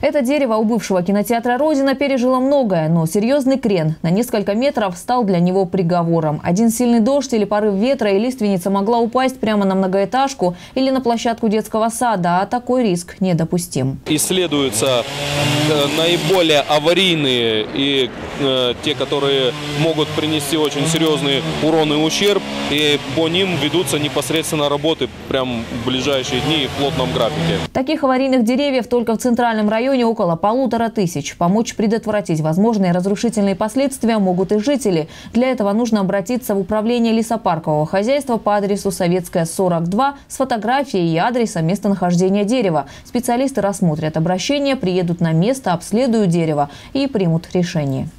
Это дерево у бывшего кинотеатра «Родина» пережило многое, но серьезный крен на несколько метров стал для него приговором. Один сильный дождь или порыв ветра, и лиственница могла упасть прямо на многоэтажку или на площадку детского сада, а такой риск недопустим. Исследуются наиболее аварийные и те, которые могут принести очень серьезный урон и ущерб, и по ним ведутся непосредственно работы прямо в ближайшие дни и в плотном графике. Таких аварийных деревьев только в центральном районе около 1500. Помочь предотвратить возможные разрушительные последствия могут и жители. Для этого нужно обратиться в управление лесопаркового хозяйства по адресу Советская, 42 с фотографией и адресом местонахождения дерева. Специалисты рассмотрят обращение, приедут на место, обследуют дерево и примут решение.